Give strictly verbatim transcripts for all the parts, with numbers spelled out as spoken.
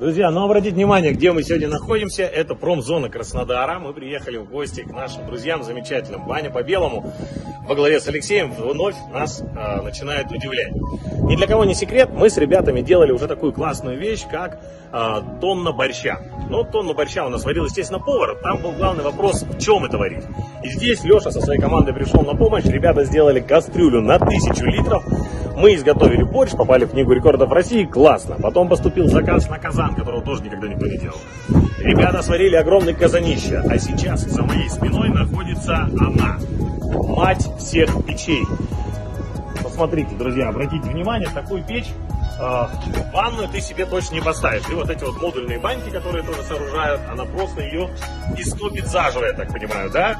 Друзья, ну обратите внимание, где мы сегодня находимся. Это промзона Краснодара. Мы приехали в гости к нашим друзьям замечательным. Баня по-белому во главе с Алексеем вновь нас а, начинает удивлять. Ни для кого не секрет, мы с ребятами делали уже такую классную вещь, как а, тонна борща. Ну, тонну борща у нас варил, естественно, повар. Там был главный вопрос, в чем это варить. И здесь Леша со своей командой пришел на помощь. Ребята сделали кастрюлю на тысячу литров. Мы изготовили борщ, попали в Книгу рекордов России. Классно. Потом поступил заказ на казан, которого тоже никогда никто не делал. Ребята сварили огромный казанище. А сейчас за моей спиной находится она. Мать всех печей. Посмотрите, друзья, обратите внимание, такую печь, э, ванную ты себе точно не поставишь. И вот эти вот модульные баньки, которые тоже сооружают, она просто ее истопит заживо, я так понимаю, да?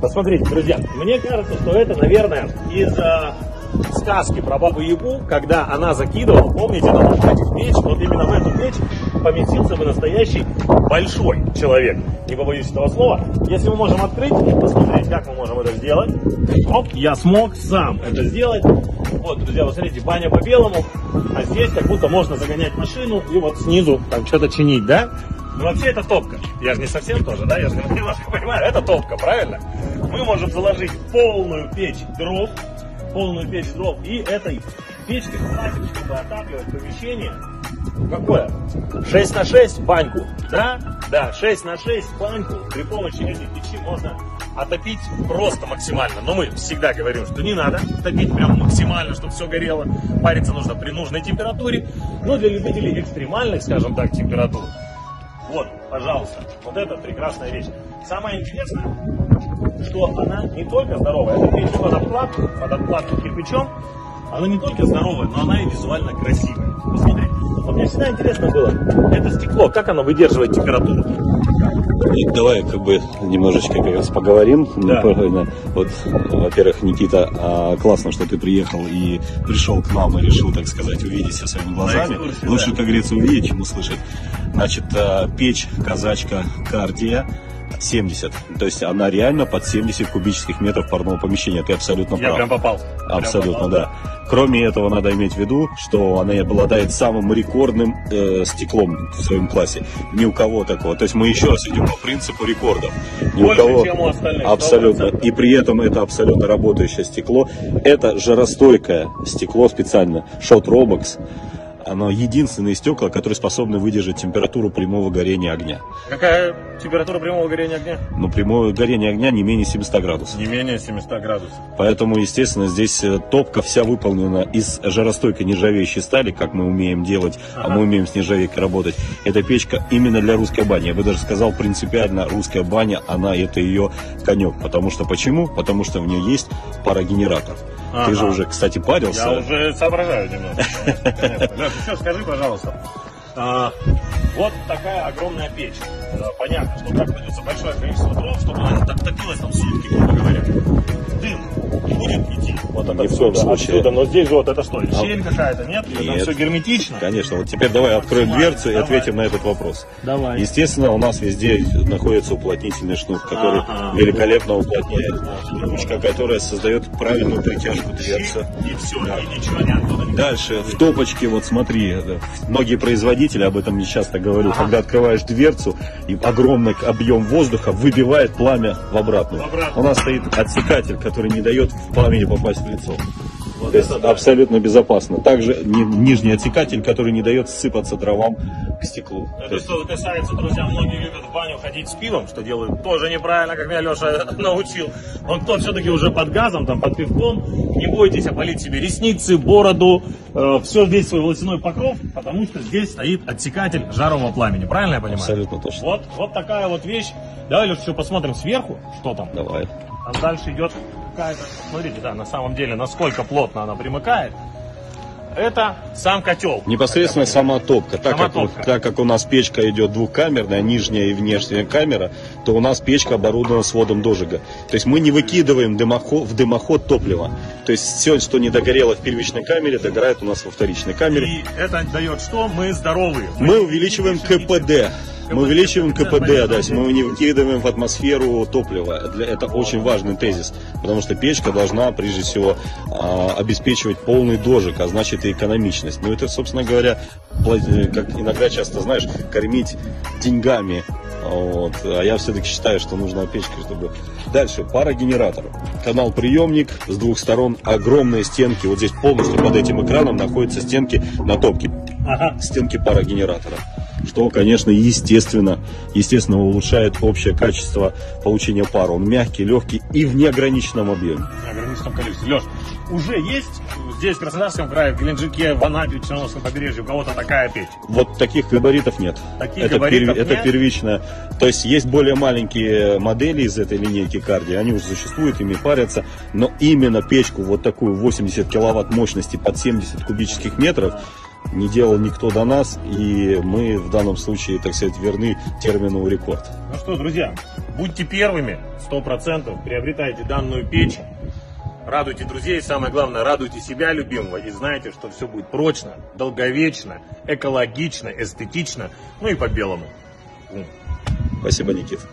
Посмотрите, друзья, мне кажется, что это, наверное, из... Э, сказки про бабу Ягу, когда она закидывала, помните, на лопатик меч, вот именно в эту меч поместился бы настоящий большой человек, не побоюсь этого слова. Если мы можем открыть, посмотреть, как мы можем это сделать. Оп, я смог сам это сделать. Вот, друзья, вот смотрите, баня по-белому, а здесь как будто можно загонять машину и вот снизу там что-то чинить, да? Ну, вообще это топка. Я же не совсем тоже, да? Я же немножко понимаю, это топка, правильно? Мы можем заложить полную печь дров, полную печь дров, и этой печкой хватит, чтобы отапливать помещение. Какое? шесть на шесть баньку, да? Да, шесть на шесть баньку при помощи этой печи можно отопить просто максимально. Но мы всегда говорим, что не надо топить прям максимально, чтобы все горело. Париться нужно при нужной температуре. Но для любителей экстремальных, скажем так, температур, вот, пожалуйста, вот это прекрасная вещь. Самое интересное, что она не только здоровая, это печь под обкладку, под обкладку кирпичом, она не только здоровая, но она и визуально красивая. Посмотрите, вот мне всегда интересно было, это стекло, как оно выдерживает температуру? И давай как бы немножечко как раз поговорим. Да. Вот, во-первых, Никита, классно, что ты приехал и пришел к нам и решил, так сказать, увидеть со своими глазами. Да, лучше, да, как говорится, увидеть, чем услышать. Значит, печь «Казачка кардия» семьдесят, то есть она реально под семьдесят кубических метров парного помещения. Ты абсолютно прав. Я прям попал. Абсолютно, прям попал, да. да. Кроме этого, надо иметь в виду, что она обладает самым рекордным э, стеклом в своем классе. Ни у кого такого. То есть мы еще раз идем по принципу рекордов. Ни больше, у кого... чем у остальных. Абсолютно. сто процентов. И при этом это абсолютно работающее стекло. Это жаростойкое стекло специально. Shot Robux. Оно единственное стекло, которое способно выдержать температуру прямого горения огня. Какая температура прямого горения огня? Ну, прямое горение огня не менее семисот градусов. Не менее семисот градусов. Поэтому, естественно, здесь топка вся выполнена из жаростойкой нержавеющей стали, как мы умеем делать, ага. а мы умеем с нержавейкой работать. Эта печка именно для русской бани. Я бы даже сказал, принципиально русская баня, она это ее конек. Потому что почему? Потому что в ней есть парогенератор. Ага. Ты же уже, кстати, парился. Я уже соображаю немного. Леша, еще скажи, пожалуйста, а, вот такая огромная печь. Да, понятно, что так придется большое количество дров, чтобы она так топилась там сутки, грубо говоря. Дым будет идти. Вот это отсюда, но здесь же вот это что, щель какая-то, нет? нет? Там все герметично. Конечно, вот теперь давай откроем дверцу давай. и ответим на этот вопрос. Давай. Естественно, у нас везде находится уплотнительный шнур, который а -а -а. великолепно уплотняет ручка, которая создает правильную притяжку дверцы. И все, да. и ничего не оттуда. Дальше, в топочке, вот смотри, многие производители, об этом не часто говорю, а -а -а. когда открываешь дверцу, и огромный объем воздуха выбивает пламя в обратную. В обратную. У нас стоит отсекатель, который не дает пламени попасть в лицо. Вот То есть да. абсолютно безопасно. Также нижний отсекатель, который не дает сыпаться дровам к стеклу. Это То есть... что касается, друзья, многие любят в баню ходить с пивом, что делают тоже неправильно, как меня Леша научил. Но кто все-таки уже под газом, там, под пивком, не бойтесь опалить себе ресницы, бороду, э, все здесь свой волосяной покров, потому что здесь стоит отсекатель жарового пламени. Правильно я понимаю? Абсолютно точно. Вот, вот такая вот вещь. Давай, Леша, еще посмотрим сверху, что там. Давай. Там дальше идет... Смотрите, да, на самом деле, насколько плотно она примыкает. Это сам котел. Непосредственно сама топка. Так, сама как, топка. Так как у нас печка идет двухкамерная, нижняя и внешняя камера, то у нас печка оборудована сводом дожига. То есть мы не выкидываем дымоход, в дымоход топливо. То есть все, что не догорело в первичной камере, догорает у нас во вторичной камере. И это дает что? Мы здоровые. Мы, мы увеличиваем КПД. Мы увеличиваем КПД, да, мы не выкидываем в атмосферу топливо. Это очень важный тезис, потому что печка должна, прежде всего, обеспечивать полный дожиг, а значит и экономичность. Ну это, собственно говоря, как иногда часто, знаешь, кормить деньгами. Вот. А я все-таки считаю, что нужна печка, чтобы... Дальше, парогенератор. Канал-приемник с двух сторон, огромные стенки. Вот здесь полностью под этим экраном находятся стенки натопки, ага. Стенки парогенератора. Что, конечно, естественно, естественно улучшает общее качество получения пара. Он мягкий, легкий и в неограниченном объеме. В неограниченном количестве. Леш, уже есть здесь в Краснодарском крае, в Геленджике, в Анапе, в Черноморском побережье у кого-то такая печь? Вот таких габаритов нет. Таких это габаритов перв... нет? Это первично. То есть есть более маленькие модели из этой линейки кардия, они уже существуют, ими парятся, но именно печку вот такую восемьдесят киловатт мощности под семьдесят кубических метров не делал никто до нас, и мы в данном случае, так сказать, верны термину рекорд. Ну что, друзья, будьте первыми, сто процентов, приобретайте данную печь, радуйте друзей, самое главное, радуйте себя любимого, и знайте, что все будет прочно, долговечно, экологично, эстетично, ну и по-белому. Спасибо, Никита.